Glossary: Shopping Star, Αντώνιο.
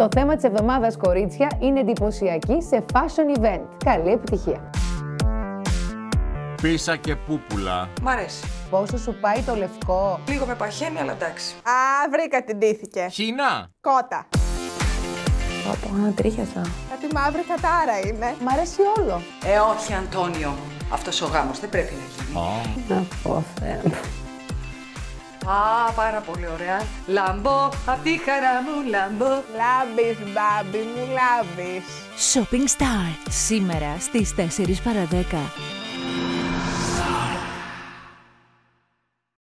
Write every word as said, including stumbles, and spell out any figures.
Το θέμα της εβδομάδας, κορίτσια, είναι εντυπωσιακή σε fashion event. Καλή επιτυχία! Πίσα και πούπουλα. Μ' αρέσει. Πόσο σου πάει το λευκό? Λίγο με παχαίνει, αλλά εντάξει. Α, βρήκα την ντύθηκε. Χίνα. Κότα. Ω, τρίχιασα. Κάτι μαύρη κατάρα είναι. Μ' αρέσει όλο. Ε, όχι, Αντώνιο. Αυτός ο γάμος δεν πρέπει να γίνει. Oh. Να πω, Θεέ. Α, πάρα πολύ ωραία. Λαμπώ, απ' τη χαρά μου, λαμπώ. Λάμπεις, μπάμπι μου, λάμπεις. Shopping Star, σήμερα στις τέσσερις παρά δέκα.